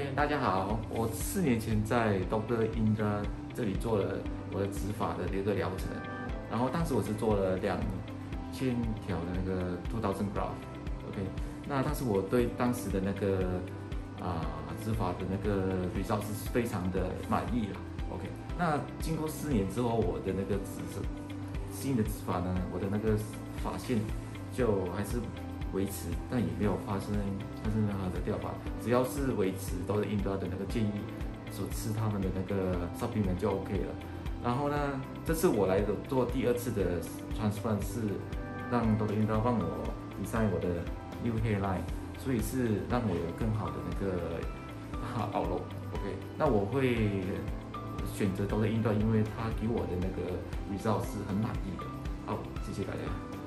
嗨，大家好！我4年前在 Dr. Indra 这里做了我的植发的一个疗程，然后当时我是做了2千条的那个2000 graft，OK。那当时我对当时的那个植发的那个 result 是非常的满意了 ，OK。那经过4年之后，我的那个新的植发呢，我的那个发线就还是维持，但也没有发生任何的掉发，只要是维持都是Indra的那个建议所吃他们的那个 supplement 就 OK 了。然后呢，这次我来做第2次的 transplant 是让 Dr. Indra 帮我 design 我的 new hairline， 所以是让我有更好的那个outlook。OK， 那我会选择 Dr. Indra， 因为他给我的那个result是很满意的。好，谢谢大家。